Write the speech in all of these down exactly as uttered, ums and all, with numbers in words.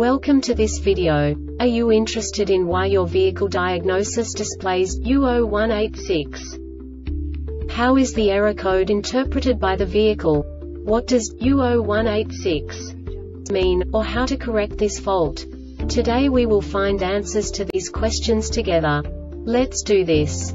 Welcome to this video. Are you interested in why your vehicle diagnosis displays U zero one eight six? How is the error code interpreted by the vehicle? What does U zero one eight six mean, or how to correct this fault? Today we will find answers to these questions together. Let's do this.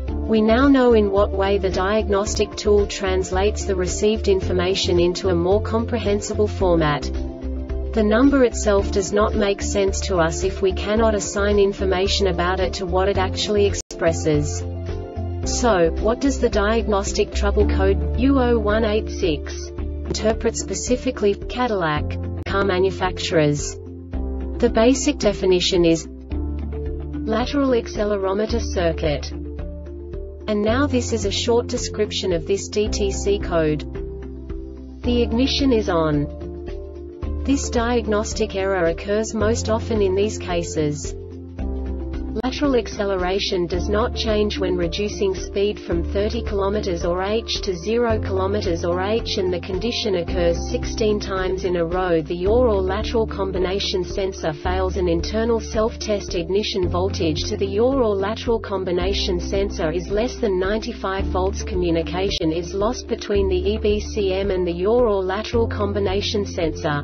We now know in what way the diagnostic tool translates the received information into a more comprehensible format. The number itself does not make sense to us if we cannot assign information about it to what it actually expresses. So, what does the diagnostic trouble code U zero one eight six interpret specifically for Cadillac car manufacturers? The basic definition is lateral accelerometer circuit. And now this is a short description of this D T C code. The ignition is on. This diagnostic error occurs most often in these cases. Lateral acceleration does not change when reducing speed from thirty kilometers per hour to zero kilometers per hour, and the condition occurs sixteen times in a row. The yaw or lateral combination sensor fails. An internal self-test ignition voltage to the yaw or lateral combination sensor is less than ninety-five volts. Communication is lost between the E B C M and the yaw or lateral combination sensor.